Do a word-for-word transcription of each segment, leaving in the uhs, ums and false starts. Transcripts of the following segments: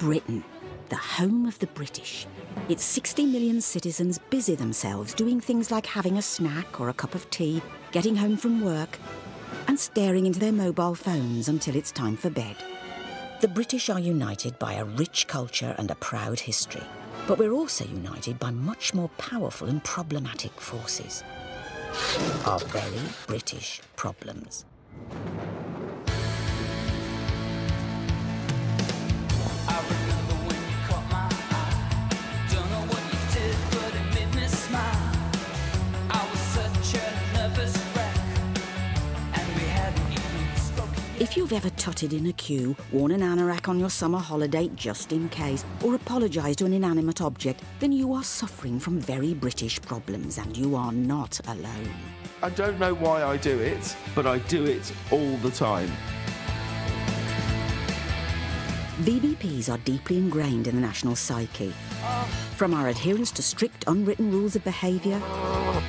Britain, the home of the British. Its sixty million citizens busy themselves doing things like having a snack or a cup of tea, getting home from work, and staring into their mobile phones until it's time for bed. The British are united by a rich culture and a proud history, but we're also united by much more powerful and problematic forces. Our very British problems. If you've ever totted in a queue, worn an anorak on your summer holiday just in case, or apologised to an inanimate object, then you are suffering from very British problems, and you are not alone. I don't know why I do it, but I do it all the time. V B Ps are deeply ingrained in the national psyche. From our adherence to strict, unwritten rules of behaviour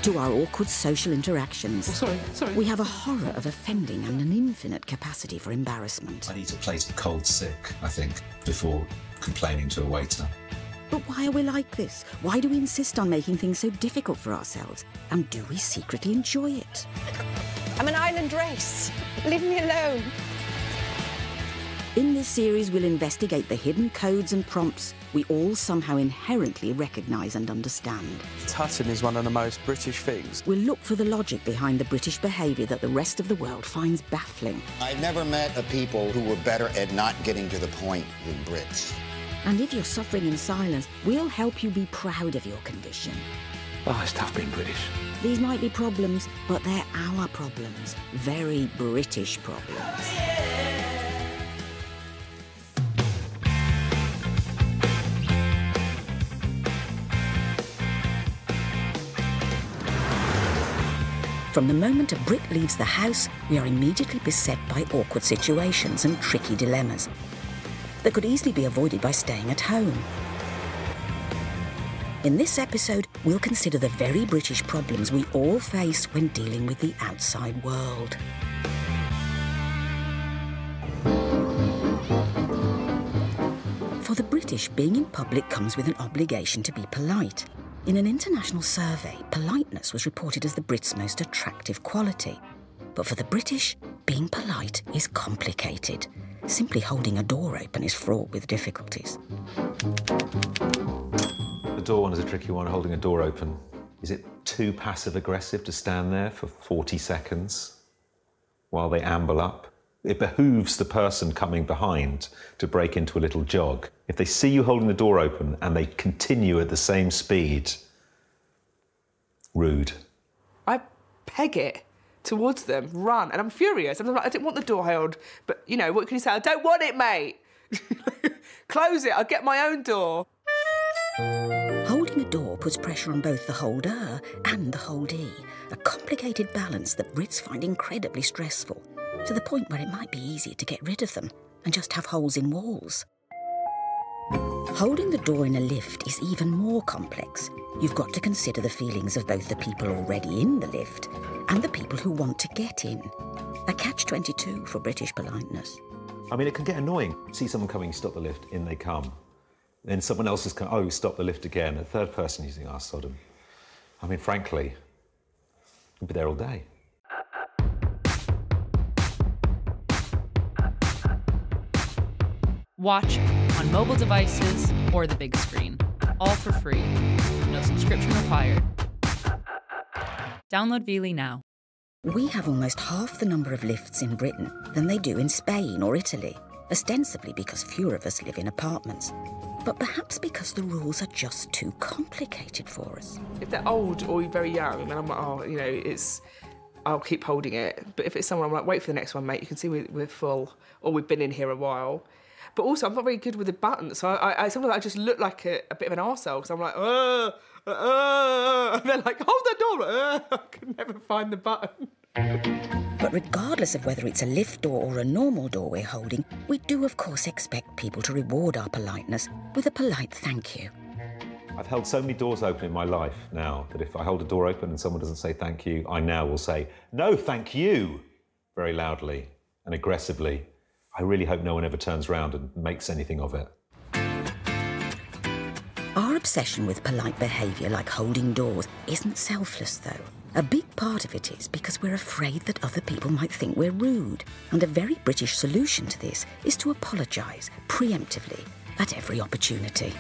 to our awkward social interactions, oh, sorry, sorry. we have a horror of offending and an infinite capacity for embarrassment. I need a plate of cold sick, I think, before complaining to a waiter. But why are we like this? Why do we insist on making things so difficult for ourselves? And do we secretly enjoy it? I'm an island race. Leave me alone. In this series, we'll investigate the hidden codes and prompts we all somehow inherently recognise and understand. Tutting is one of the most British things. We'll look for the logic behind the British behaviour that the rest of the world finds baffling. I've never met a people who were better at not getting to the point than Brits. And if you're suffering in silence, we'll help you be proud of your condition. Oh, it's tough being British. These might be problems, but they're our problems. Very British problems. Oh, yeah. From the moment a Brit leaves the house, we are immediately beset by awkward situations and tricky dilemmas that could easily be avoided by staying at home. In this episode, we'll consider the very British problems we all face when dealing with the outside world. For the British, being in public comes with an obligation to be polite. In an international survey, politeness was reported as the Brits' most attractive quality. But for the British, being polite is complicated. Simply holding a door open is fraught with difficulties. The door one is a tricky one, holding a door open. Is it too passive-aggressive to stand there for forty seconds while they amble up? It behooves the person coming behind to break into a little jog. If they see you holding the door open and they continue at the same speed, rude. I peg it towards them, run, and I'm furious. I'm like, I didn't want the door held, but, you know, what can you say? I don't want it, mate. Close it, I'll get my own door. Holding a door puts pressure on both the holder and the holdee, a complicated balance that Brits find incredibly stressful, to the point where it might be easier to get rid of them and just have holes in walls. Holding the door in a lift is even more complex. You've got to consider the feelings of both the people already in the lift and the people who want to get in. A catch twenty-two for British politeness. I mean, it can get annoying. See someone coming, stop the lift, in they come. Then someone else is coming, oh, stop the lift again. A third person using our Sodom. I mean, frankly, we'd be there all day. Watch on mobile devices or the big screen. All for free. No subscription required. Download Veely now. We have almost half the number of lifts in Britain than they do in Spain or Italy, ostensibly because fewer of us live in apartments, but perhaps because the rules are just too complicated for us. If they're old or very young, then I'm like, oh, you know, it's... I'll keep holding it. But if it's someone, I'm like, wait for the next one, mate. You can see we're, we're full, or we've been in here a while. But also, I'm not very good with the buttons, so I, I sometimes I just look like a, a bit of an arsehole, because I'm like, uh, uh, and they're like, hold the door, uh, I could never find the button. But regardless of whether it's a lift door or a normal door we're holding, we do, of course, expect people to reward our politeness with a polite thank you. I've held so many doors open in my life now that if I hold a door open and someone doesn't say thank you, I now will say, no, thank you, very loudly and aggressively. I really hope no one ever turns around and makes anything of it. Our obsession with polite behaviour, like holding doors, isn't selfless, though. A big part of it is because we're afraid that other people might think we're rude. And a very British solution to this is to apologise preemptively at every opportunity.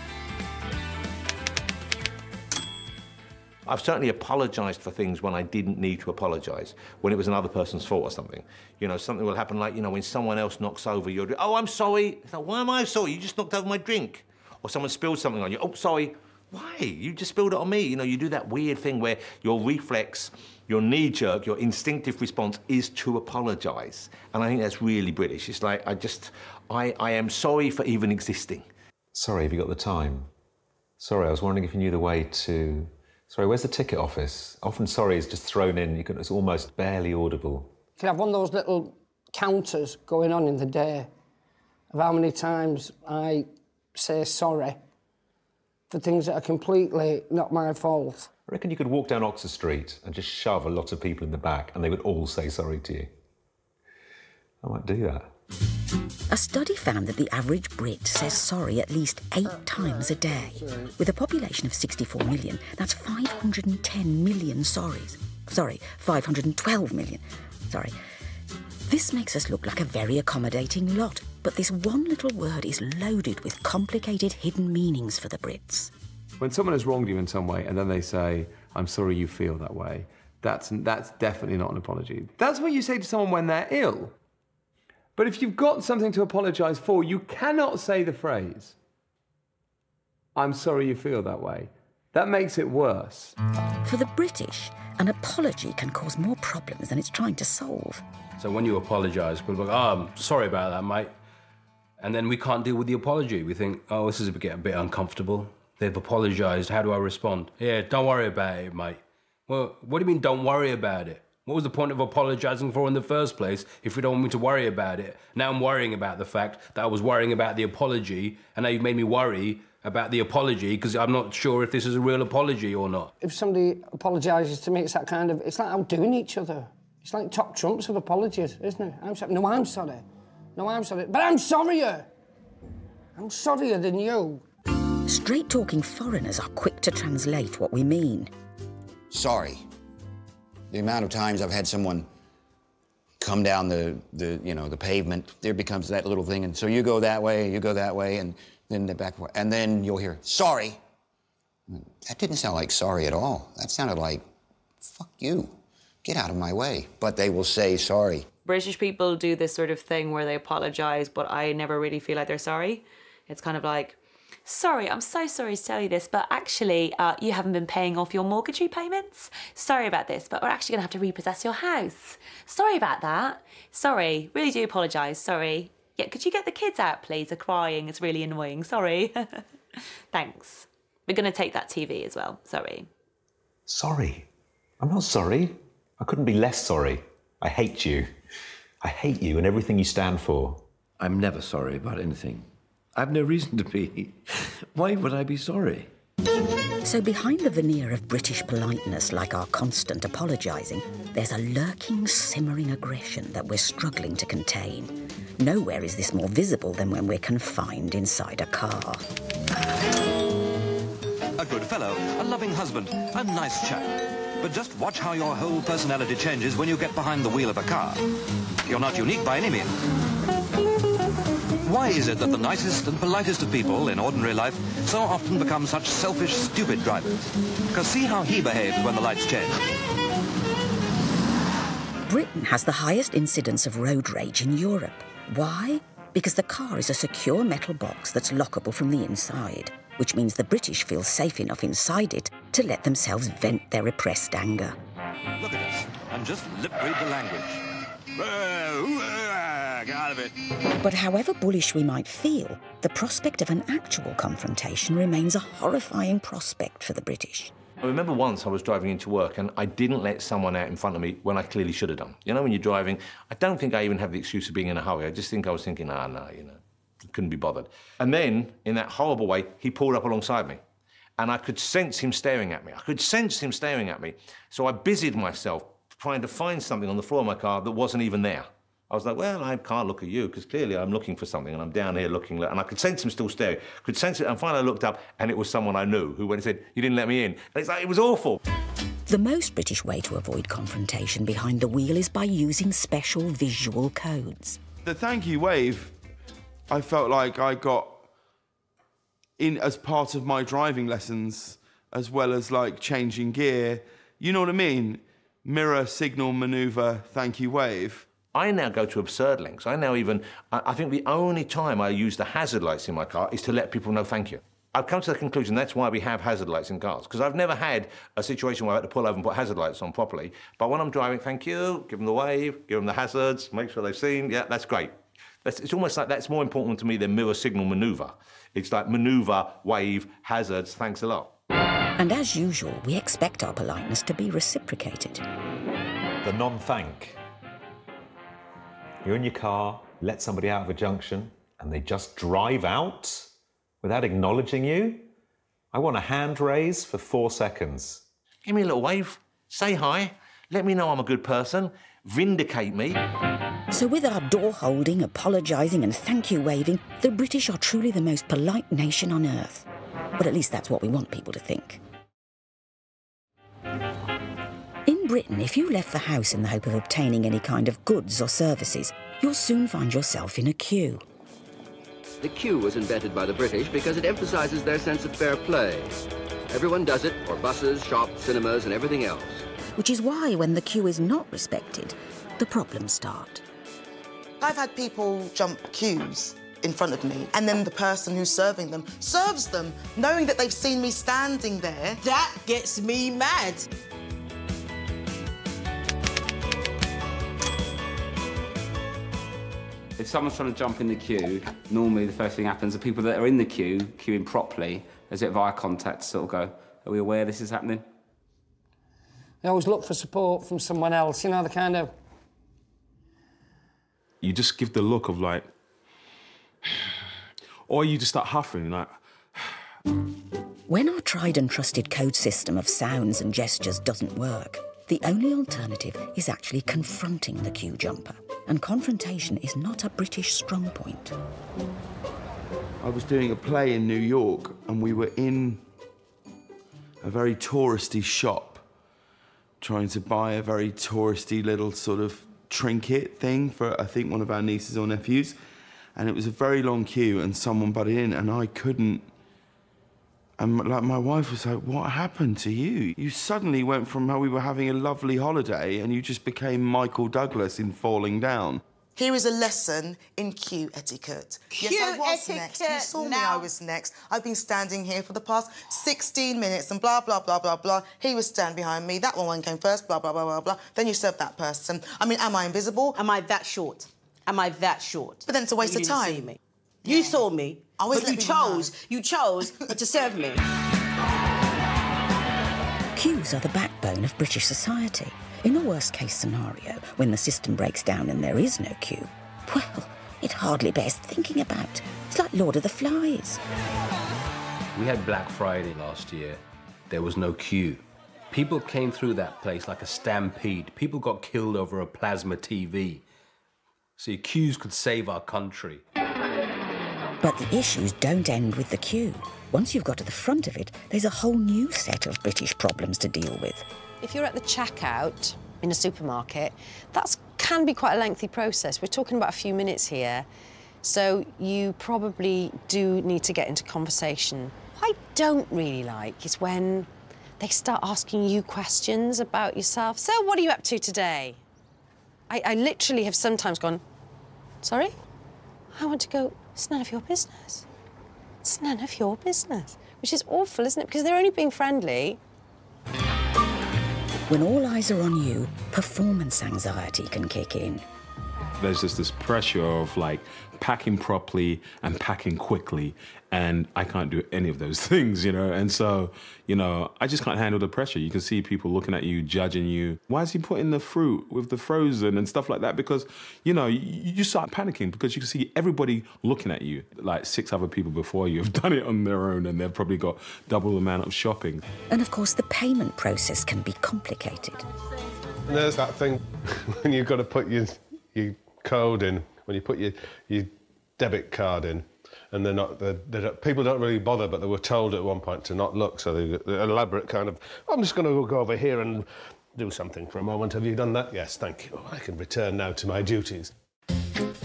I've certainly apologised for things when I didn't need to apologise, when it was another person's fault or something. You know, something will happen like, you know, when someone else knocks over your drink. Oh, I'm sorry. It's like, why am I sorry? You just knocked over my drink. Or someone spilled something on you. Oh, sorry. Why? You just spilled it on me. You know, you do that weird thing where your reflex, your knee-jerk, your instinctive response is to apologise. And I think that's really British. It's like, I just, I, I am sorry for even existing. Sorry, have you got the time? Sorry, I was wondering if you knew the way to... Sorry, where's the ticket office? Often sorry is just thrown in. You can, it's almost barely audible. You can have one of those little counters going on in the day of how many times I say sorry for things that are completely not my fault. I reckon you could walk down Oxford Street and just shove a lot of people in the back and they would all say sorry to you. I might do that. A study found that the average Brit says sorry at least eight times a day. With a population of sixty-four million, that's five hundred and ten million sorries. Sorry, five hundred and twelve million. Sorry. This makes us look like a very accommodating lot, but this one little word is loaded with complicated hidden meanings for the Brits. When someone has wronged you in some way and then they say, I'm sorry you feel that way, that's, that's definitely not an apology. That's what you say to someone when they're ill. But if you've got something to apologise for, you cannot say the phrase, I'm sorry you feel that way. That makes it worse. For the British, an apology can cause more problems than it's trying to solve. So when you apologise, people go, oh, I'm sorry about that, mate. And then we can't deal with the apology. We think, oh, this is a bit, a bit uncomfortable. They've apologised, how do I respond? Yeah, don't worry about it, mate. Well, what do you mean, don't worry about it? What was the point of apologising for in the first place if you don't want me to worry about it? Now I'm worrying about the fact that I was worrying about the apology, and now you've made me worry about the apology because I'm not sure if this is a real apology or not. If somebody apologises to me, it's that kind of... It's like outdoing each other. It's like top trumps of apologies, isn't it? I'm sorry. No, I'm sorry. No, I'm sorry. But I'm sorrier! I'm sorrier than you. Straight-talking foreigners are quick to translate what we mean. Sorry. The amount of times I've had someone come down the, the, you know, the pavement, there becomes that little thing, and so you go that way, you go that way, and then the back, and then you'll hear, sorry. That didn't sound like sorry at all. That sounded like, fuck you, get out of my way. But they will say sorry. British people do this sort of thing where they apologise, but I never really feel like they're sorry. It's kind of like, sorry, I'm so sorry to tell you this, but actually uh, you haven't been paying off your mortgage repayments. Sorry about this, but we're actually going to have to repossess your house. Sorry about that. Sorry, really do apologise, sorry. Yeah, could you get the kids out, please? They're crying, it's really annoying, sorry. Thanks. We're going to take that T V as well, sorry. Sorry? I'm not sorry. I couldn't be less sorry. I hate you. I hate you and everything you stand for. I'm never sorry about anything. I've no reason to be. Why would I be sorry? So behind the veneer of British politeness, like our constant apologising, there's a lurking, simmering aggression that we're struggling to contain. Nowhere is this more visible than when we're confined inside a car. A good fellow, a loving husband, a nice chap. But just watch how your whole personality changes when you get behind the wheel of a car. You're not unique by any means. Why is it that the nicest and politest of people in ordinary life so often become such selfish, stupid drivers? Because see how he behaves when the lights change. Britain has the highest incidence of road rage in Europe. Why? Because the car is a secure metal box that's lockable from the inside, which means the British feel safe enough inside it to let themselves vent their repressed anger. Look at us, and just lip-read the language. Get out of it. But however bullish we might feel, the prospect of an actual confrontation remains a horrifying prospect for the British. I remember once I was driving into work and I didn't let someone out in front of me when I clearly should have done. You know, when you're driving, I don't think I even have the excuse of being in a hurry. I just think I was thinking, ah, no, you know, couldn't be bothered. And then, in that horrible way, he pulled up alongside me. And I could sense him staring at me. I could sense him staring at me. So I busied myself trying to find something on the floor of my car that wasn't even there. I was like, well, I can't look at you because clearly I'm looking for something and I'm down here looking, and I could sense him still staring, could sense it, and finally I looked up and it was someone I knew who went and said, you didn't let me in. And it's like, it was awful. The most British way to avoid confrontation behind the wheel is by using special visual codes. The thank you wave, I felt like I got in as part of my driving lessons, as well as like changing gear. You know what I mean? Mirror, signal, manoeuvre, thank you wave. I now go to absurd lengths. I now even, I think the only time I use the hazard lights in my car is to let people know thank you. I've come to the conclusion that's why we have hazard lights in cars, because I've never had a situation where I had to pull over and put hazard lights on properly. But when I'm driving, thank you, give them the wave, give them the hazards, make sure they've seen, yeah, that's great. That's, it's almost like that's more important to me than mirror, signal, manoeuvre. It's like manoeuvre, wave, hazards, thanks a lot. And as usual, we expect our politeness to be reciprocated. The non-thank. You're in your car, let somebody out of a junction, and they just drive out without acknowledging you? I want a hand raise for four seconds. Give me a little wave, say hi, let me know I'm a good person, vindicate me. So with our door-holding, apologising and thank-you waving, the British are truly the most polite nation on earth. But at least that's what we want people to think. In Britain, if you left the house in the hope of obtaining any kind of goods or services, you'll soon find yourself in a queue. The queue was invented by the British because it emphasizes their sense of fair play. Everyone does it for buses, shops, cinemas and everything else. Which is why, when the queue is not respected, the problems start. I've had people jump queues in front of me, and then the person who's serving them serves them, knowing that they've seen me standing there. That gets me mad. If someone's trying to jump in the queue, normally the first thing happens, the people that are in the queue, queuing properly, as it via contact, sort of go, are we aware this is happening? They always look for support from someone else, you know, the kind of... You just give the look of, like... Or you just start huffing, like... When our tried and trusted code system of sounds and gestures doesn't work, the only alternative is actually confronting the queue jumper. And confrontation is not a British strong point. I was doing a play in New York, and we were in a very touristy shop, trying to buy a very touristy little sort of trinket thing for, I think, one of our nieces or nephews. And it was a very long queue, and someone butted in, and I couldn't... And, like, my wife was like, what happened to you? You suddenly went from how we were having a lovely holiday and you just became Michael Douglas in Falling Down. Here is a lesson in queue etiquette. Queue yes, I was etiquette next. You saw now. me, I was next. I've been standing here for the past sixteen minutes and blah, blah, blah, blah, blah. He was standing behind me. That one came first, blah, blah, blah, blah, blah. Then you served that person. I mean, am I invisible? Am I that short? Am I that short? But then it's a waste you of time. You didn't see me. You yeah. saw me. But you chose, you chose to serve me. Queues are the backbone of British society. In a worst-case scenario, when the system breaks down and there is no queue, well, it hardly bears thinking about. It's like Lord of the Flies. We had Black Friday last year. There was no queue. People came through that place like a stampede. People got killed over a plasma T V. See, queues could save our country. But the issues don't end with the queue. Once you've got to the front of it, there's a whole new set of British problems to deal with. If you're at the checkout in a supermarket, that can be quite a lengthy process. We're talking about a few minutes here, so you probably do need to get into conversation. What I don't really like is when they start asking you questions about yourself. So what are you up to today? I, I literally have sometimes gone, sorry? I want to go, it's none of your business. It's none of your business. Which is awful, isn't it? Because they're only being friendly. When all eyes are on you, performance anxiety can kick in. There's just this pressure of, like, packing properly and packing quickly, and I can't do any of those things, you know? And so, you know, I just can't handle the pressure. You can see people looking at you, judging you. Why is he putting the fruit with the frozen and stuff like that? Because, you know, you start panicking because you can see everybody looking at you. Like, six other people before you have done it on their own and they've probably got double the amount of shopping. And, of course, the payment process can be complicated. And there's that thing when you've got to put your... your code in, when you put your, your debit card in, and they're not, they're, they're, people don't really bother, but they were told at one point to not look, so they, the elaborate kind of, I'm just going to go over here and do something for a moment. Have you done that? Yes, thank you. I can return now to my duties.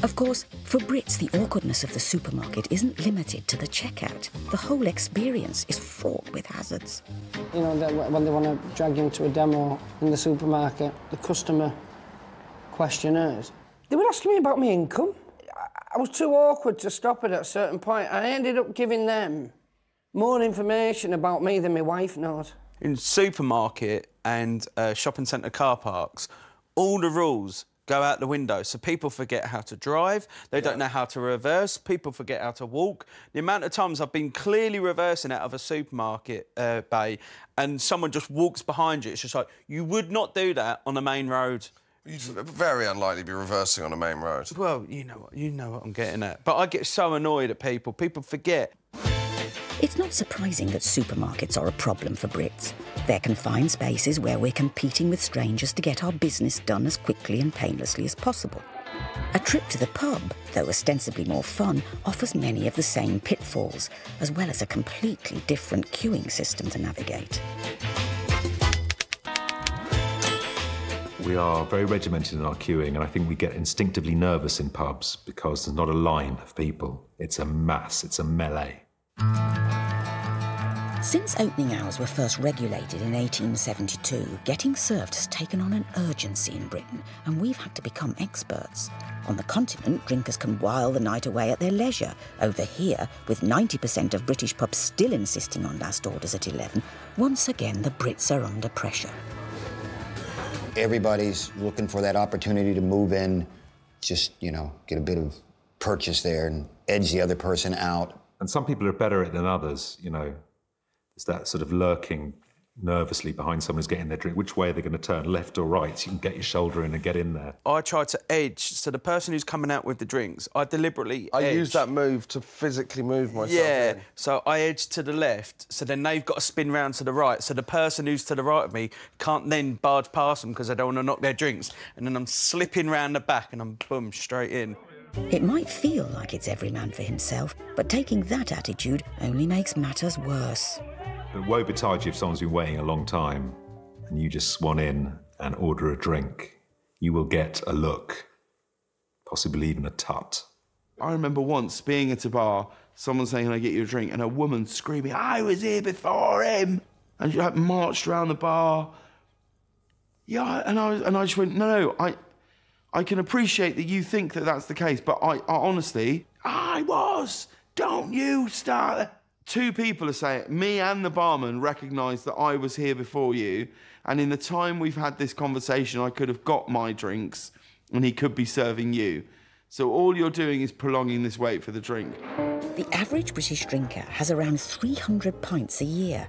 Of course, for Brits, the awkwardness of the supermarket isn't limited to the checkout. The whole experience is fraught with hazards. You know, when they want to drag you into a demo in the supermarket, the customer questionnaires. They were asking me about my income. I was too awkward to stop it at a certain point. I ended up giving them more information about me than my wife knows. In supermarket and uh, shopping centre car parks, all the rules go out the window, so people forget how to drive, they yeah. don't know how to reverse, people forget how to walk. The amount of times I've been clearly reversing out of a supermarket uh, bay and someone just walks behind you, it's just like, you would not do that on the main road. You'd very unlikely be reversing on a main road. Well, you know what, you know what I'm getting at. But I get so annoyed at people, people forget. It's not surprising that supermarkets are a problem for Brits. They're confined spaces where we're competing with strangers to get our business done as quickly and painlessly as possible. A trip to the pub, though ostensibly more fun, offers many of the same pitfalls, as well as a completely different queuing system to navigate. We are very regimented in our queuing, and I think we get instinctively nervous in pubs because there's not a line of people. It's a mass, it's a melee. Since opening hours were first regulated in eighteen seventy-two, getting served has taken on an urgency in Britain, and we've had to become experts. On the continent, drinkers can while the night away at their leisure. Over here, with ninety percent of British pubs still insisting on last orders at eleven, once again the Brits are under pressure. Everybody's looking for that opportunity to move in, just, you know, get a bit of purchase there and edge the other person out. And some people are better at it than others, you know. There's that sort of lurking nervously behind someone who's getting their drink. Which way are they going to turn, left or right? You can get your shoulder in and get in there. I try to edge, so the person who's coming out with the drinks, I deliberately I edge. use that move to physically move myself. Yeah, in. so I edge to the left, so then they've got to spin round to the right, so the person who's to the right of me can't then barge past them because they don't want to knock their drinks. And then I'm slipping round the back and I'm, boom, straight in. It might feel like it's every man for himself, but taking that attitude only makes matters worse. But woe betide you if someone's been waiting a long time and you just swan in and order a drink. You will get a look, possibly even a tut. I remember once being at a bar, someone saying, "Can I get you a drink?" and a woman screaming, "I was here before him!" And she like marched around the bar. Yeah, and I, was, and I just went, no, no, I... I can appreciate that you think that that's the case, but I, I honestly... I was! Don't you start... Two people are saying it. Me and the barman recognised that I was here before you, and in the time we've had this conversation, I could have got my drinks, and he could be serving you. So all you're doing is prolonging this wait for the drink. The average British drinker has around three hundred pints a year.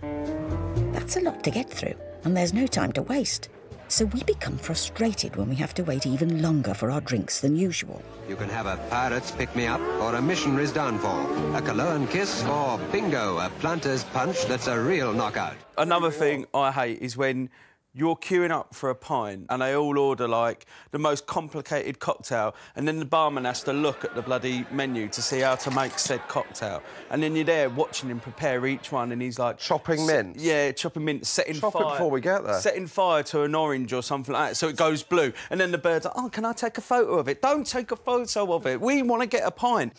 That's a lot to get through, and there's no time to waste. So we become frustrated when we have to wait even longer for our drinks than usual. You can have a pirate's pick-me-up or a missionary's downfall, a Cologne kiss or, bingo, a planter's punch that's a real knockout. Another thing I hate is when you're queuing up for a pint and they all order, like, the most complicated cocktail and then the barman has to look at the bloody menu to see how to make said cocktail. And then you're there watching him prepare each one and he's like... Chopping mint? Yeah, chopping mint, setting fire... Chop it before we get there. Setting fire to an orange or something like that, so it goes blue. And then the bird's like, "Oh, can I take a photo of it?" Don't take a photo of it. We want to get a pint.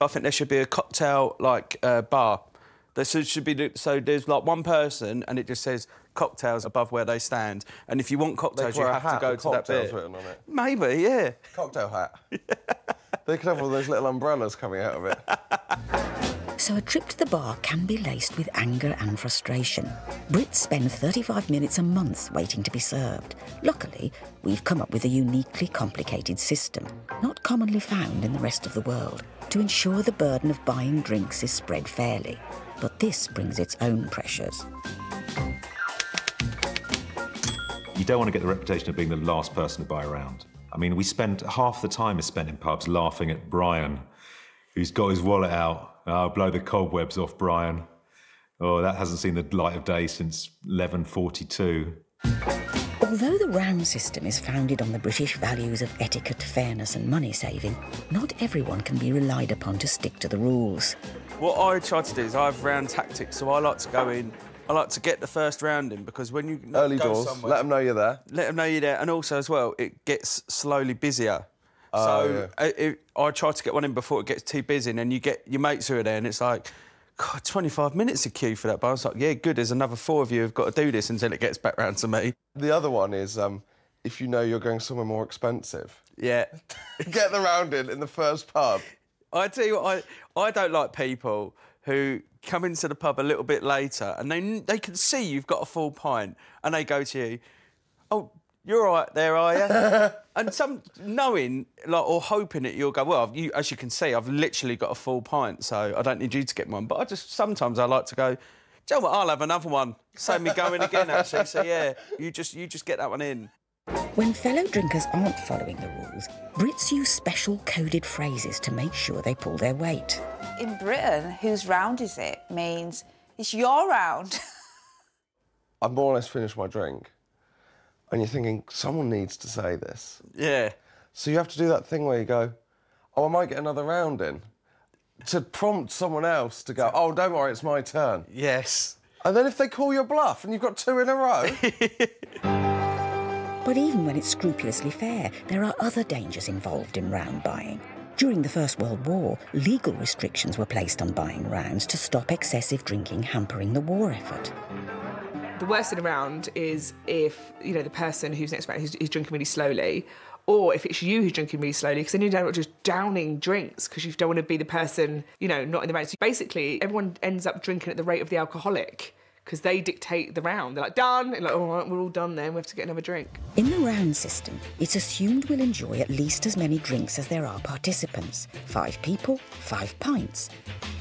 I think there should be a cocktail, like, uh, bar. There should be... So there's, like, one person and it just says... cocktails above where they stand, and if you want cocktails, you have to go to that bit. Written on it. Maybe, yeah. Cocktail hat. They could have all those little umbrellas coming out of it. So a trip to the bar can be laced with anger and frustration. Brits spend thirty-five minutes a month waiting to be served. Luckily, we've come up with a uniquely complicated system, not commonly found in the rest of the world, to ensure the burden of buying drinks is spread fairly. But this brings its own pressures. You don't want to get the reputation of being the last person to buy a round. I mean, we spent... half the time is spent in pubs laughing at Brian, who's got his wallet out. "I'll blow the cobwebs off, Brian. Oh, that hasn't seen the light of day since eleven forty-two. Although the RAM system is founded on the British values of etiquette, fairness and money saving, not everyone can be relied upon to stick to the rules. What I try to do is I have round tactics, so I like to go in, I like to get the first round in, because when you early go doors, let them know you're there. Let them know you're there, and also as well, it gets slowly busier. Oh, so yeah. it, it, I try to get one in before it gets too busy, and then you get your mates who are there, and it's like, God, twenty-five minutes to queue for that. But I was like, yeah, good, there's another four of you who've got to do this until it gets back round to me. The other one is um, if you know you're going somewhere more expensive. Yeah. Get the round in in the first pub. I tell you what, I, I don't like people who come into the pub a little bit later and they, they can see you've got a full pint and they go to you, oh, you're all right there, are you? And some knowing, like, or hoping that you'll go, well, you, as you can see, I've literally got a full pint, so I don't need you to get one. But I just, sometimes I like to go, do you know what, I'll have another one. Save me going again, actually. So, yeah, you just, you just get that one in. When fellow drinkers aren't following the rules, Brits use special coded phrases to make sure they pull their weight. In Britain, whose round is it means it's your round. I more or less finished my drink. And you're thinking, someone needs to say this. Yeah. So you have to do that thing where you go, oh, I might get another round in, to prompt someone else to go, oh, don't worry, it's my turn. Yes. And then if they call your bluff and you've got two in a row... But even when it's scrupulously fair, there are other dangers involved in round buying. During the First World War, legal restrictions were placed on buying rounds to stop excessive drinking hampering the war effort. The worst in a round is if, you know, the person who's next round is, is drinking really slowly, or if it's you who's drinking really slowly, because then you don't just downing drinks because you don't want to be the person, you know, not in the round. So basically, everyone ends up drinking at the rate of the alcoholic because they dictate the round. They're like, done, and like, all right, we're all done then, we have to get another drink. In the round system, it's assumed we'll enjoy at least as many drinks as there are participants. Five people, five pints.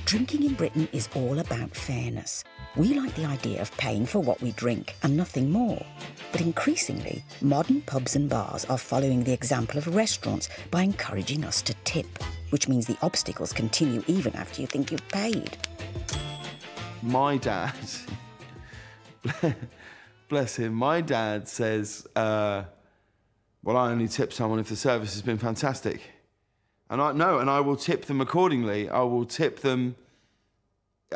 Drinking in Britain is all about fairness. We like the idea of paying for what we drink and nothing more. But increasingly, modern pubs and bars are following the example of restaurants by encouraging us to tip, which means the obstacles continue even after you think you've paid. My dad, bless him, my dad says, uh, well, I only tip someone if the service has been fantastic. And I no, and I will tip them accordingly. I will tip them,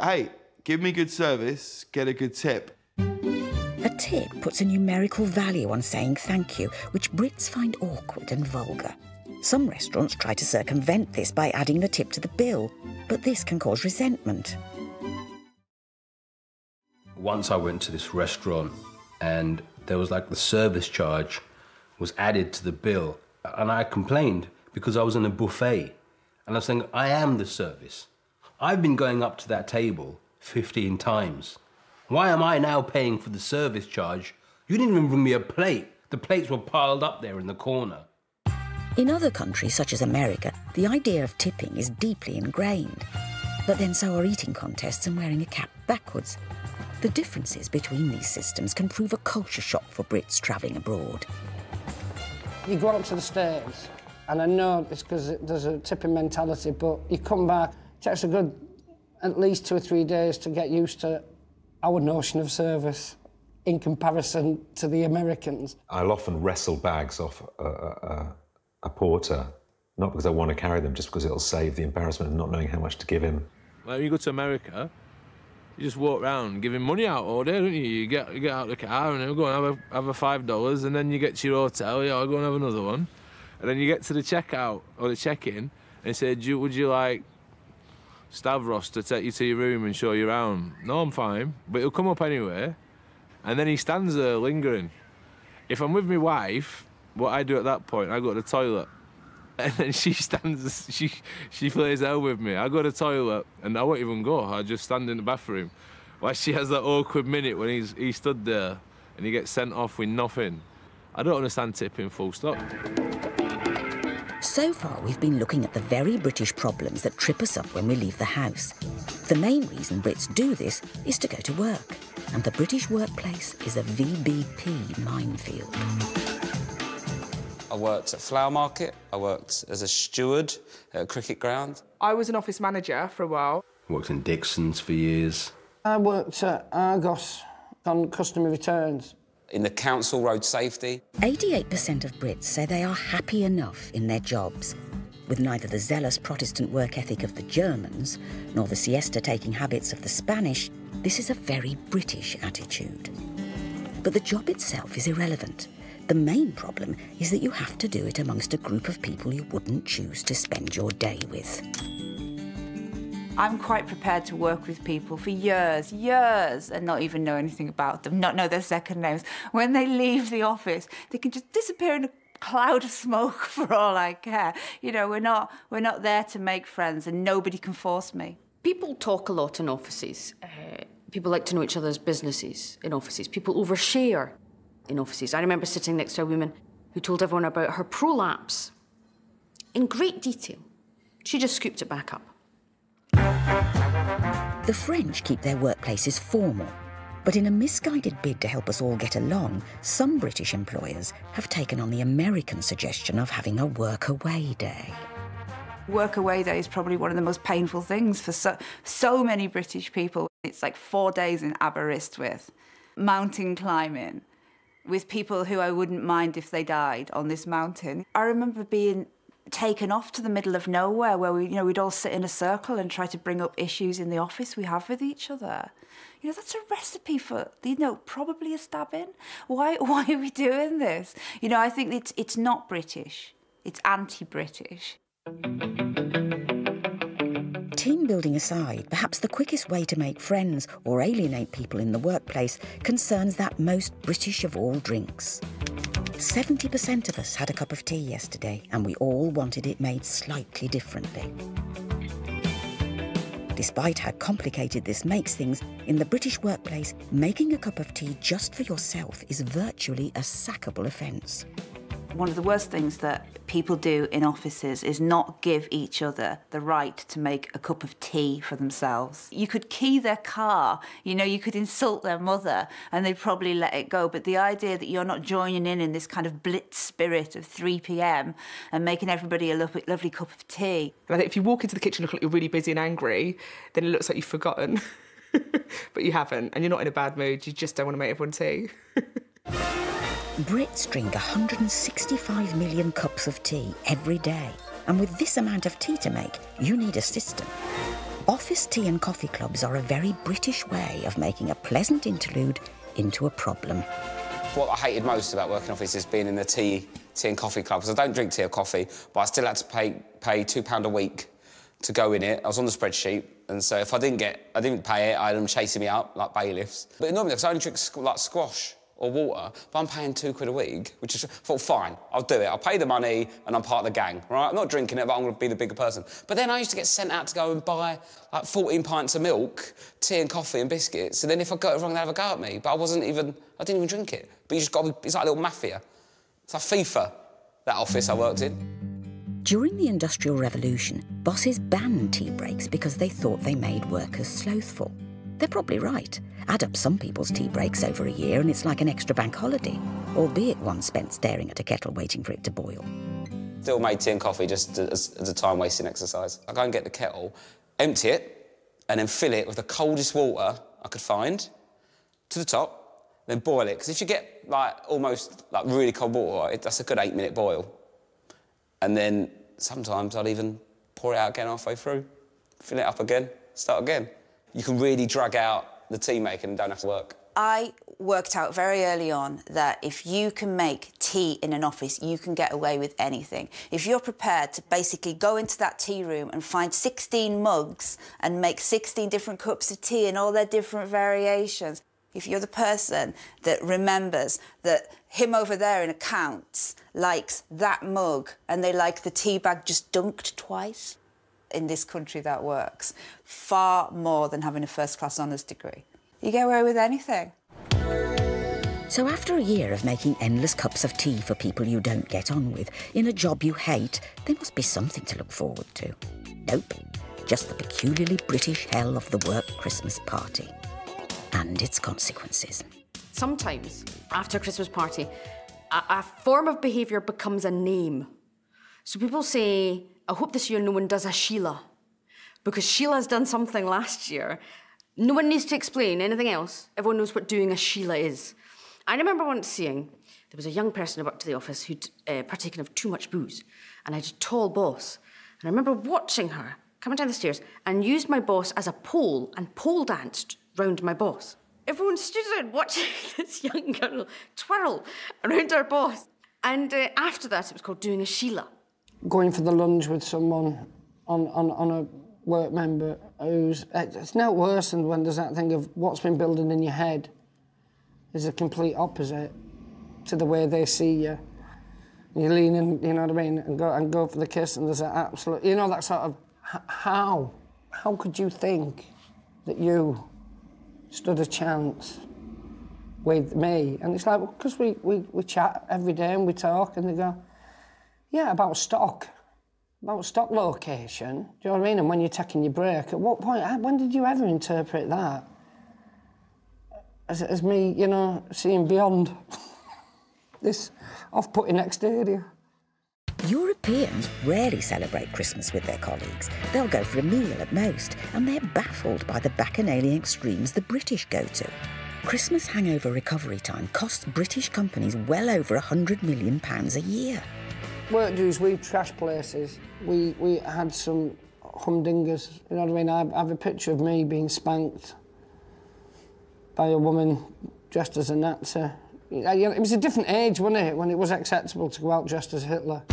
hey, give me good service, get a good tip. A tip puts a numerical value on saying thank you, which Brits find awkward and vulgar. Some restaurants try to circumvent this by adding the tip to the bill, but this can cause resentment. Once I went to this restaurant and there was like the service charge was added to the bill, and I complained because I was in a buffet and I was saying, I am the service. I've been going up to that table fifteen times. Why am I now paying for the service charge? You didn't even bring me a plate. The plates were piled up there in the corner. In other countries, such as America, the idea of tipping is deeply ingrained. But then so are eating contests and wearing a cap backwards. The differences between these systems can prove a culture shock for Brits travelling abroad. You go up to the States, and I know it's because there's a tipping mentality, but you come back, it takes a good at least two or three days to get used to our notion of service in comparison to the Americans. I'll often wrestle bags off a, a, a porter, not because I want to carry them, just because it'll save the embarrassment of not knowing how much to give him. Well, you go to America, you just walk around giving money out all day, don't you? You get, you get out of the car and then go and have a, have a five dollars, and then you get to your hotel, yeah, I'll go and have another one. And then you get to the checkout, or the check-in, and they say, Do, would you like Stavros to take you to your room and show you around? No, I'm fine, but he'll come up anyway. And then he stands there lingering. If I'm with my wife, what I do at that point, I go to the toilet. And then she stands, she, she plays hell with me. I go to the toilet and I won't even go, I just stand in the bathroom. Like she has that awkward minute when he's, he stood there and he gets sent off with nothing. I don't understand tipping, full stop. So far, we've been looking at the very British problems that trip us up when we leave the house. The main reason Brits do this is to go to work, and the British workplace is a V B P minefield. I worked at a flower market, I worked as a steward at a cricket ground. I was an office manager for a while. Worked in Dixon's for years. I worked at Argos on customer returns. in the council road safety. eighty-eight percent of Brits say they are happy enough in their jobs, with neither the zealous Protestant work ethic of the Germans nor the siesta-taking habits of the Spanish. This is a very British attitude. But the job itself is irrelevant. The main problem is that you have to do it amongst a group of people you wouldn't choose to spend your day with. I'm quite prepared to work with people for years, years, and not even know anything about them, not know their second names. When they leave the office, they can just disappear in a cloud of smoke for all I care. You know, we're not, we're not there to make friends, and nobody can force me. People talk a lot in offices. Uh, people like to know each other's businesses in offices. People overshare in offices. I remember sitting next to a woman who told everyone about her prolapse in great detail. She just scooped it back up. The French keep their workplaces formal, but in a misguided bid to help us all get along, some British employers have taken on the American suggestion of having a work-away day. Work-away day is probably one of the most painful things for so, so many British people. It's like four days in Aberystwyth, mountain climbing, with people who I wouldn't mind if they died on this mountain. I remember being taken off to the middle of nowhere where we, you know, we'd all sit in a circle and try to bring up issues in the office we have with each other. You know, that's a recipe for, you know, probably a stabbing. Why, why are we doing this? You know, I think it's, it's not British. It's anti-British. Team building aside, perhaps the quickest way to make friends or alienate people in the workplace concerns that most British of all drinks. seventy percent of us had a cup of tea yesterday, and we all wanted it made slightly differently. Despite how complicated this makes things, in the British workplace, making a cup of tea just for yourself is virtually a sackable offence. One of the worst things that people do in offices is not give each other the right to make a cup of tea for themselves. You could key their car, you know, you could insult their mother and they'd probably let it go. But the idea that you're not joining in in this kind of blitz spirit of three p m and making everybody a lovely, lovely cup of tea. I think if you walk into the kitchen and look like you're really busy and angry, then it looks like you've forgotten. But you haven't, and you're not in a bad mood, you just don't want to make everyone tea. Brits drink one hundred sixty-five million cups of tea every day, and with this amount of tea to make, you need a system. Office tea and coffee clubs are a very British way of making a pleasant interlude into a problem. What I hated most about working in office is being in the tea, tea and coffee clubs. I don't drink tea or coffee, but I still had to pay, pay two pounds a week to go in it. I was on the spreadsheet, and so if I didn't get, I didn't pay it, I had them chasing me up like bailiffs. But normally, because I only drink like squash or water, but I'm paying two quid a week, which is, I thought, fine, I'll do it. I'll pay the money and I'm part of the gang, right? I'm not drinking it, but I'm gonna be the bigger person. But then I used to get sent out to go and buy like fourteen pints of milk, tea and coffee and biscuits. So then if I got it wrong, they'd have a go at me. But I wasn't even, I didn't even drink it. But you just gotta be, it's like a little mafia. It's like FIFA, that office I worked in. During the Industrial Revolution, bosses banned tea breaks because they thought they made workers slothful. They're probably right. Add up some people's tea breaks over a year and it's like an extra bank holiday, albeit one spent staring at a kettle waiting for it to boil. Still made tea and coffee just as, as a time-wasting exercise. I go and get the kettle, empty it, and then fill it with the coldest water I could find to the top, then boil it. Because if you get, like, almost, like, really cold water, it, that's a good eight-minute boil. And then sometimes I'd even pour it out again halfway through, fill it up again, start again. You can really drag out the tea making and don't have to work. I worked out very early on that if you can make tea in an office, you can get away with anything. If you're prepared to basically go into that tea room and find sixteen mugs and make sixteen different cups of tea in all their different variations, if you're the person that remembers that him over there in accounts likes that mug and they like the tea bag just dunked twice, in this country that works far more than having a first-class honours degree. You get away with anything. So after a year of making endless cups of tea for people you don't get on with, in a job you hate, there must be something to look forward to. Nope, just the peculiarly British hell of the work Christmas party and its consequences. Sometimes, after a Christmas party, a, a form of behaviour becomes a name. So people say, I hope this year no one does a Sheila, because Sheila's done something last year. No one needs to explain anything else. Everyone knows what doing a Sheila is. I remember once seeing, there was a young person who worked at the office who'd uh, partaken of too much booze, and I had a tall boss. And I remember watching her coming down the stairs and used my boss as a pole and pole danced round my boss. Everyone stood around watching this young girl twirl around her boss. And uh, after that, it was called doing a Sheila. Going for the lunge with someone on, on, on a work member who's... It's now worse than when there's that thing of what's been building in your head is a complete opposite to the way they see you. You lean in, you know what I mean, and go, and go for the kiss, and there's an absolute... You know, that sort of... How? How could you think that you stood a chance with me? And it's like, because well, we, we, we chat every day and we talk, and they go, yeah, about stock, about stock location, do you know what I mean? And when you're taking your break, at what point, when did you ever interpret that as, as me, you know, seeing beyond this off-putting exterior? Europeans rarely celebrate Christmas with their colleagues. They'll go for a meal at most, and they're baffled by the bacchanalian extremes the British go to. Christmas hangover recovery time costs British companies well over one hundred million pounds a year. Work dues, we trashed places. We, we had some humdingers, you know what I mean? I have a picture of me being spanked by a woman dressed as a Nazi. It was a different age, wasn't it, when it was acceptable to go out dressed as Hitler.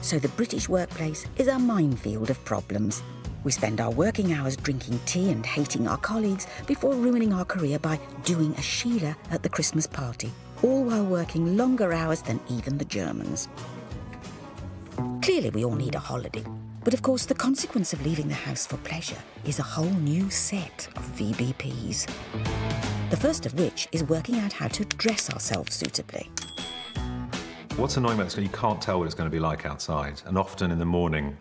So the British workplace is a minefield of problems. We spend our working hours drinking tea and hating our colleagues before ruining our career by doing a Sheila at the Christmas party, all while working longer hours than even the Germans. Clearly we all need a holiday, but of course the consequence of leaving the house for pleasure is a whole new set of V B Ps. The first of which is working out how to dress ourselves suitably. What's annoying about this is you can't tell what it's going to be like outside. And often in the morning,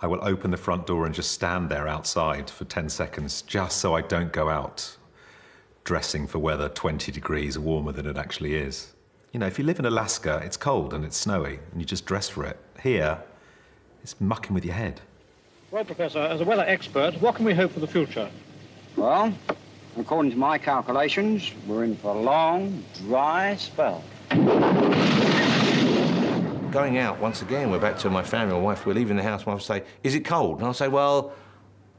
I will open the front door and just stand there outside for ten seconds, just so I don't go out dressing for weather twenty degrees warmer than it actually is. You know, if you live in Alaska, it's cold and it's snowy, and you just dress for it. Here, it's mucking with your head. Well, Professor, as a weather expert, what can we hope for the future? Well, according to my calculations, we're in for a long, dry spell. Going out, once again, we're back to my family, my wife, we're leaving the house, my wife will say, is it cold? And I'll say, well,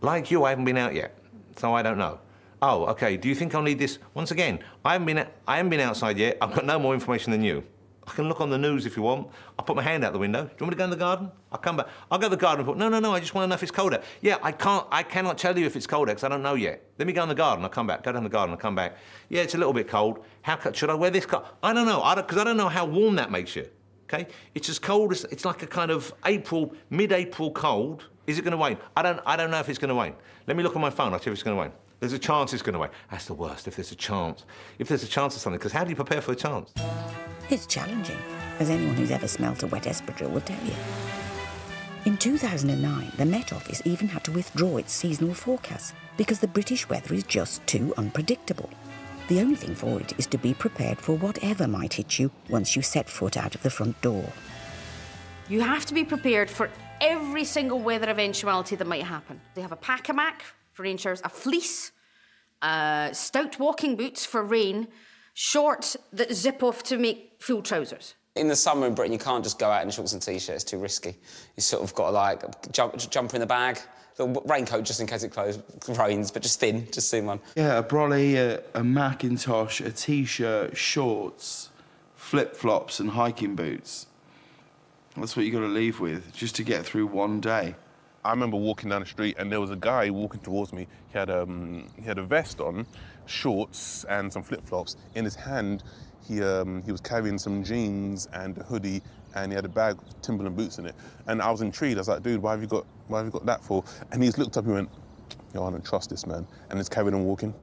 like you, I haven't been out yet, so I don't know. Oh, OK, do you think I'll need this? Once again, I haven't been, I haven't been outside yet, I've got no more information than you. I can look on the news if you want. I'll put my hand out the window. Do you want me to go in the garden? I'll come back. I'll go to the garden and put, no, no, no, I just want to know if it's colder. Yeah, I can't, I cannot tell you if it's colder because I don't know yet. Let me go in the garden, I'll come back. Go down the garden, I'll come back. Yeah, it's a little bit cold. How, should I wear this coat? I don't know, because I, I don't know how warm that makes you. Okay, it's as cold as, it's like a kind of April, mid-April cold. Is it going to wane? I don't, I don't know if it's going to wane. Let me look on my phone, I'll see if it's going to wane. There's a chance it's going to wane. That's the worst, if there's a chance. If there's a chance of something, because how do you prepare for a chance? It's challenging, as anyone who's ever smelt a wet espadrille will tell you. In two thousand nine, the Met Office even had to withdraw its seasonal forecasts because the British weather is just too unpredictable. The only thing for it is to be prepared for whatever might hit you once you set foot out of the front door. You have to be prepared for every single weather eventuality that might happen. They have a pack-a-mac for rangers, a fleece, uh, stout walking boots for rain, shorts that zip off to make full trousers. In the summer in Britain, you can't just go out in shorts and T-shirts, it's too risky. You sort of got to, like, jump, jumper in the bag, little raincoat just in case it close, rains, but just thin, just thin one. Yeah, a brolly, a, a Macintosh, a T-shirt, shorts, flip-flops and hiking boots. That's what you got to leave with, just to get through one day. I remember walking down the street and there was a guy walking towards me. He had, um, he had a vest on, shorts and some flip-flops. In his hand, he, um, he was carrying some jeans and a hoodie and he had a bag with Timberland boots in it. And I was intrigued. I was like, dude, why have you got, why have you got that for? And he's looked up and went, yo, I don't trust this man. And he's carried on walking.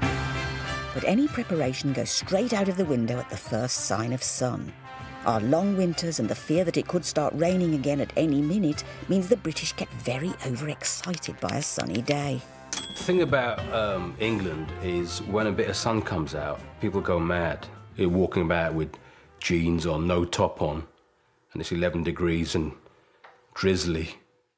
But any preparation goes straight out of the window at the first sign of sun. Our long winters and the fear that it could start raining again at any minute means the British get very overexcited by a sunny day. The thing about um, England is when a bit of sun comes out, people go mad. You're walking about with jeans or no top on, and it's eleven degrees and drizzly.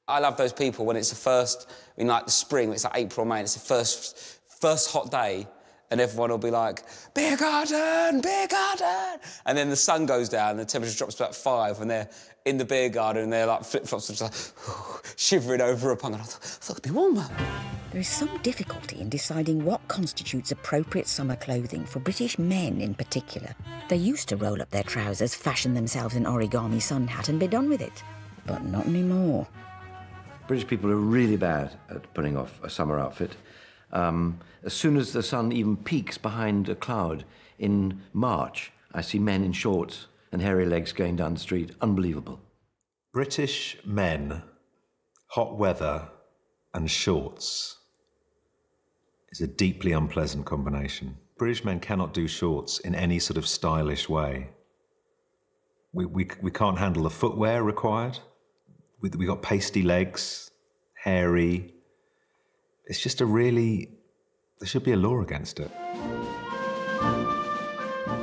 I love those people when it's the first, in like the spring, it's like April, May, it's the first, first hot day, and everyone will be like, beer garden, beer garden. And then the sun goes down and the temperature drops to about five and they're in the beer garden and they're like flip-flops and just like, shivering over a pung. And I thought, I thought it'd be warmer. There is some difficulty in deciding what constitutes appropriate summer clothing for British men in particular. They used to roll up their trousers, fashion themselves an origami sun hat and be done with it. But not anymore. British people are really bad at putting off a summer outfit. Um, as soon as the sun even peaks behind a cloud in March, I see men in shorts and hairy legs going down the street. Unbelievable. British men, hot weather and shorts is a deeply unpleasant combination. British men cannot do shorts in any sort of stylish way. We, we, we can't handle the footwear required. We, we got pasty legs, hairy. It's just a really... There should be a law against it.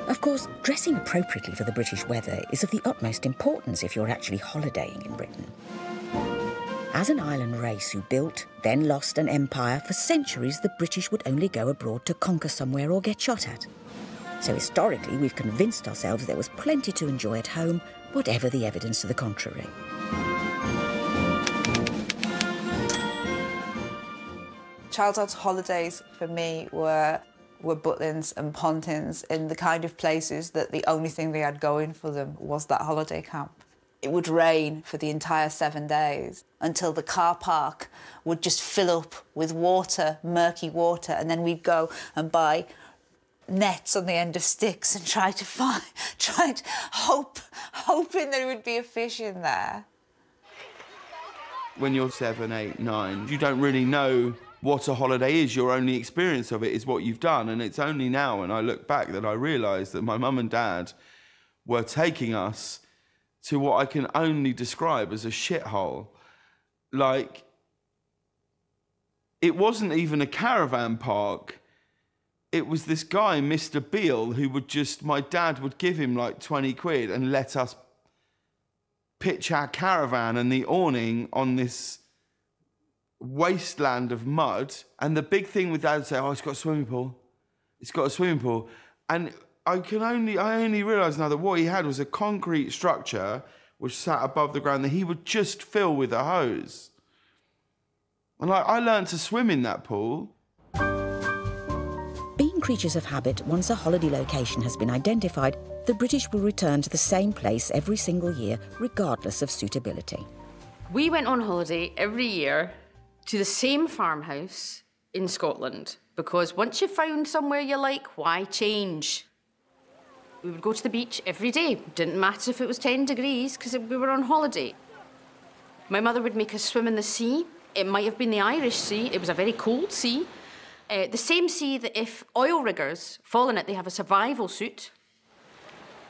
Of course, dressing appropriately for the British weather is of the utmost importance if you're actually holidaying in Britain. As an island race who built, then lost an empire, for centuries the British would only go abroad to conquer somewhere or get shot at. So historically, we've convinced ourselves there was plenty to enjoy at home, whatever the evidence to the contrary. Childhood holidays for me were, were butlins and pontins in the kind of places that the only thing they had going for them was that holiday camp. It would rain for the entire seven days until the car park would just fill up with water, murky water, and then we'd go and buy nets on the end of sticks and try to find, try to hope, hoping there would be a fish in there. When you're seven, eight, nine, you don't really know what a holiday is. Your only experience of it is what you've done, and it's only now when I look back that I realise that my mum and dad were taking us to what I can only describe as a shithole. Like, it wasn't even a caravan park. It was this guy, Mister Beale, who would just... My dad would give him, like, twenty quid and let us pitch our caravan and the awning on this wasteland of mud. And the big thing with Dad would say, oh, it's got a swimming pool. It's got a swimming pool. And I can only, I only realised now that what he had was a concrete structure which sat above the ground that he would just fill with a hose. And I, I learned to swim in that pool. Being creatures of habit, once a holiday location has been identified, the British will return to the same place every single year, regardless of suitability. We went on holiday every year to the same farmhouse in Scotland, because once you've found somewhere you like, why change? We would go to the beach every day. Didn't matter if it was ten degrees, because we were on holiday. My mother would make us swim in the sea. It might have been the Irish Sea. It was a very cold sea. Uh, the same sea that if oil riggers fall in it, they have a survival suit.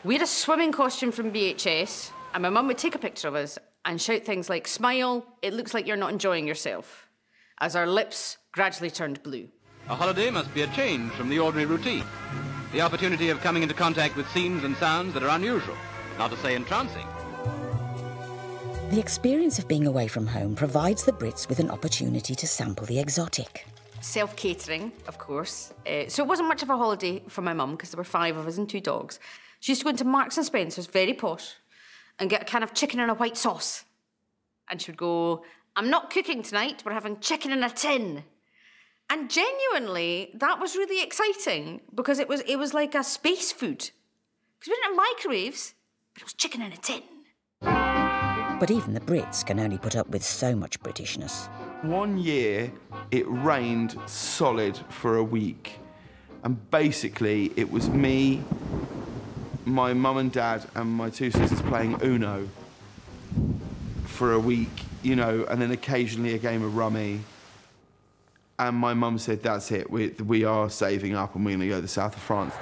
We had a swimming costume from B H S, and my mum would take a picture of us and shout things like, smile, it looks like you're not enjoying yourself, as our lips gradually turned blue. A holiday must be a change from the ordinary routine. The opportunity of coming into contact with scenes and sounds that are unusual, not to say entrancing. The experience of being away from home provides the Brits with an opportunity to sample the exotic. Self-catering, of course. Uh, so it wasn't much of a holiday for my mum, because there were five of us and two dogs. She used to go into Marks and Spencer's, very posh, and get a can of chicken and a white sauce. And she would go, I'm not cooking tonight, we're having chicken in a tin. And genuinely, that was really exciting, because it was, it was like a space food. Because we didn't have microwaves, but it was chicken in a tin. But even the Brits can only put up with so much Britishness. One year, it rained solid for a week. And basically, it was me, my mum and dad and my two sisters playing Uno for a week, you know, and then occasionally a game of rummy. And my mum said, that's it, we, we are saving up and we're going to go to the south of France.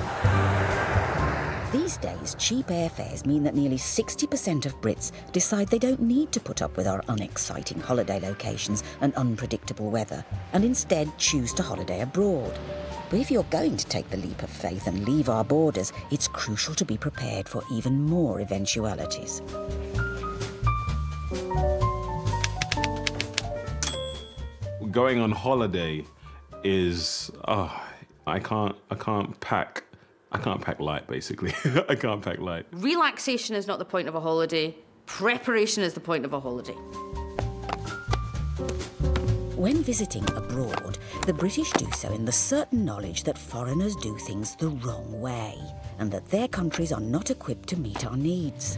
These days, cheap airfares mean that nearly sixty percent of Brits decide they don't need to put up with our unexciting holiday locations and unpredictable weather, and instead choose to holiday abroad. But if you're going to take the leap of faith and leave our borders, it's crucial to be prepared for even more eventualities. Going on holiday is, oh, I can't, I can't pack, I can't pack light, basically. I can't pack light. Relaxation is not the point of a holiday. Preparation is the point of a holiday. When visiting abroad, the British do so in the certain knowledge that foreigners do things the wrong way and that their countries are not equipped to meet our needs.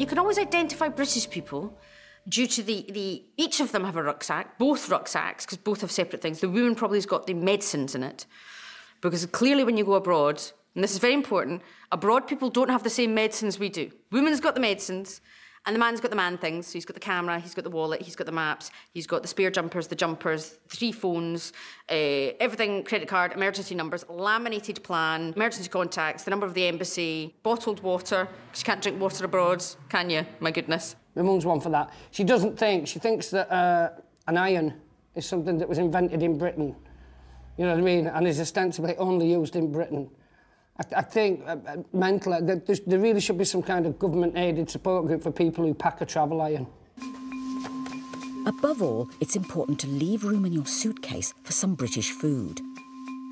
You can always identify British people due to the, the each of them have a rucksack, both rucksacks, because both have separate things. The woman probably has got the medicines in it, because clearly when you go abroad, and this is very important, abroad people don't have the same medicines we do. Women's got the medicines, and the man's got the man things, so he's got the camera, he's got the wallet, he's got the maps, he's got the spare jumpers, the jumpers, three phones, uh, everything, credit card, emergency numbers, laminated plan, emergency contacts, the number of the embassy, bottled water, because you can't drink water abroad, can you? My goodness. My mum's one for that. She doesn't think, she thinks that uh, an iron is something that was invented in Britain, you know what I mean, and is ostensibly only used in Britain. I think uh, mentally, there really should be some kind of government-aided support group for people who pack a travel iron. Above all, it's important to leave room in your suitcase for some British food.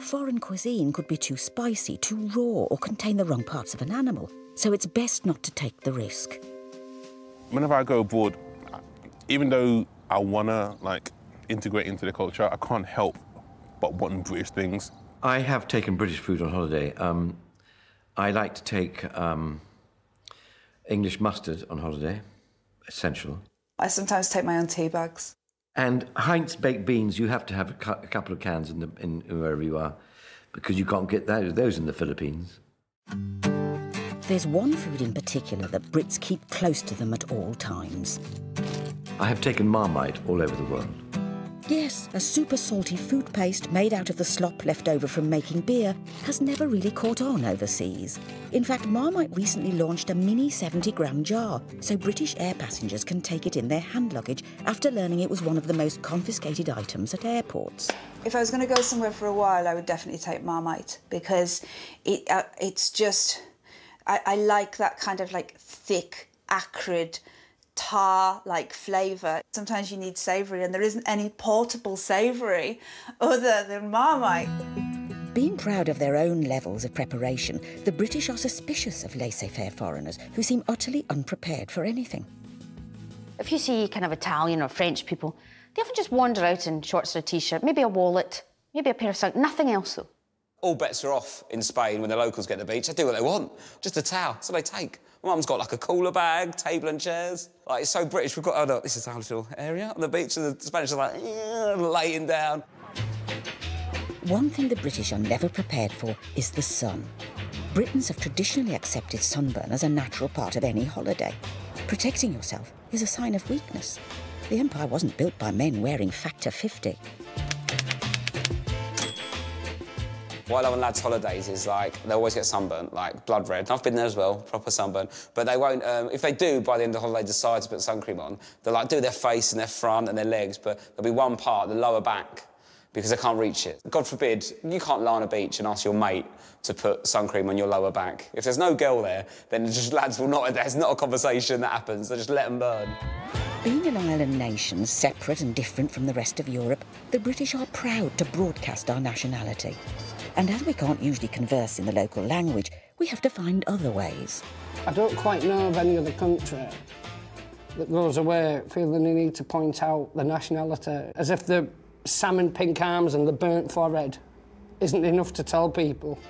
Foreign cuisine could be too spicy, too raw, or contain the wrong parts of an animal, so it's best not to take the risk. Whenever I go abroad, even though I want to, like, integrate into the culture, I can't help but wanting British things. I have taken British food on holiday. Um, I like to take um, English mustard on holiday, essential. I sometimes take my own tea bags. And Heinz baked beans, you have to have a, cu a couple of cans in, the, in wherever you are, because you can't get that, those in the Philippines. There's one food in particular that Brits keep close to them at all times. I have taken Marmite all over the world. Yes, a super salty food paste made out of the slop left over from making beer has never really caught on overseas. In fact, Marmite recently launched a mini seventy gram jar so British air passengers can take it in their hand luggage after learning it was one of the most confiscated items at airports. If I was going to go somewhere for a while, I would definitely take Marmite because it uh, it's just... I, I like that kind of, like, thick, acrid... tar-like flavour. Sometimes you need savoury, and there isn't any portable savoury other than Marmite. Being proud of their own levels of preparation, the British are suspicious of laissez-faire foreigners who seem utterly unprepared for anything. If you see kind of Italian or French people, they often just wander out in shorts and a T-shirt, maybe a wallet, maybe a pair of socks, nothing else, though. All bets are off in Spain when the locals get to the beach. They do what they want, just a towel, so they take. My mum's got, like, a cooler bag, table and chairs. Like, it's so British, we've got, oh, look, this is our little area on the beach, and the Spanish are like, yeah, laying down. One thing the British are never prepared for is the sun. Britons have traditionally accepted sunburn as a natural part of any holiday. Protecting yourself is a sign of weakness. The empire wasn't built by men wearing factor fifty. What I love on lads' holidays is, like, they always get sunburnt, like, blood red. And I've been there as well, proper sunburn. But they won't, um, if they do, by the end of the holiday, decide to put sun cream on, they'll, like, do their face and their front and their legs, but there'll be one part, the lower back, because they can't reach it. God forbid, you can't lie on a beach and ask your mate to put sun cream on your lower back. If there's no girl there, then just lads will not, there's not a conversation that happens, they just let them burn. Being an island nation, separate and different from the rest of Europe, the British are proud to broadcast our nationality. And as we can't usually converse in the local language, we have to find other ways. I don't quite know of any other country that goes away feeling the need to point out the nationality, as if the salmon pink arms and the burnt forehead isn't enough to tell people.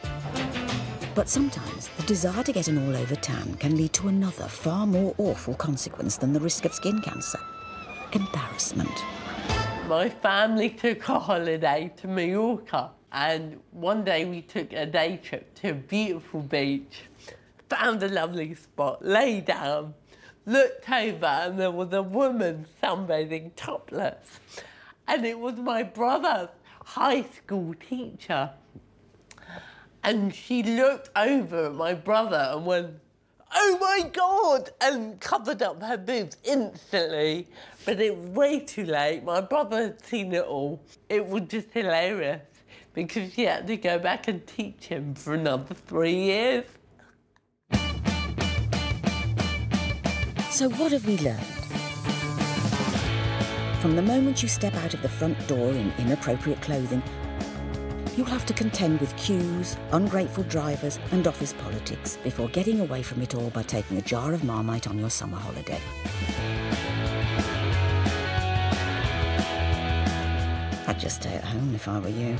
But sometimes the desire to get an all-over tan can lead to another far more awful consequence than the risk of skin cancer. Embarrassment. My family took a holiday to Mallorca. And one day we took a day trip to a beautiful beach, found a lovely spot, lay down, looked over, and there was a woman sunbathing topless. And it was my brother's high school teacher. And she looked over at my brother and went, "Oh my God!" and covered up her boobs instantly. But it was way too late. My brother had seen it all. It was just hilarious, because she had to go back and teach him for another three years. So what have we learned? From the moment you step out of the front door in inappropriate clothing, you'll have to contend with queues, ungrateful drivers and office politics before getting away from it all by taking a jar of Marmite on your summer holiday. I'd just stay at home if I were you.